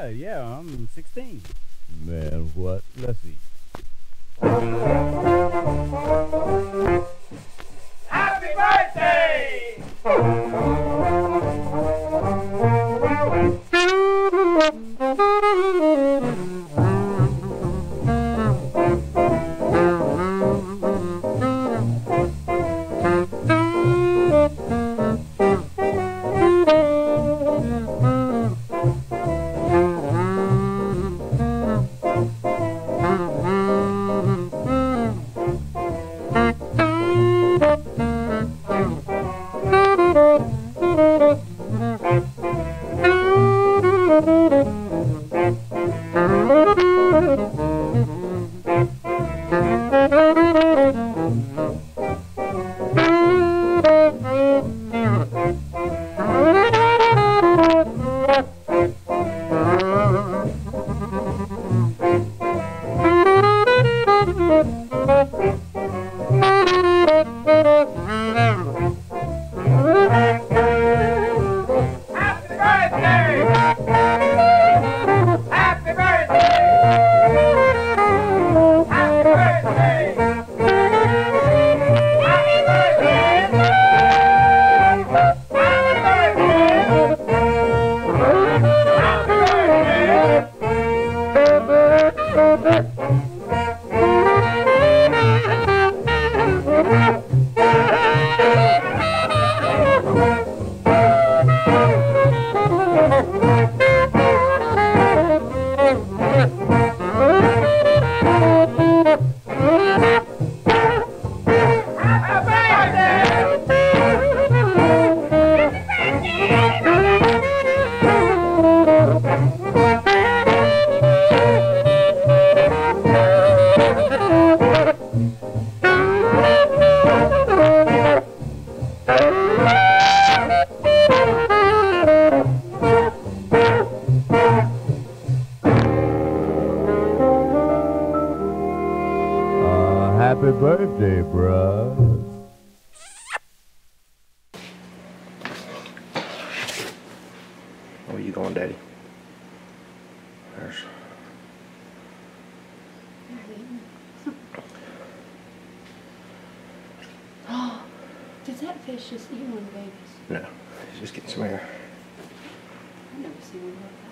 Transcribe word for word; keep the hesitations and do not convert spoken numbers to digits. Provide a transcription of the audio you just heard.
Yeah, yeah, I'm sixteen. Man, what? Let's see. Happy birthday! Happy birthday, bruh. Where are you going, Daddy? There's... Oh, does that fish just eat one of the babies? No, it's just getting some air. I've never seen one like that.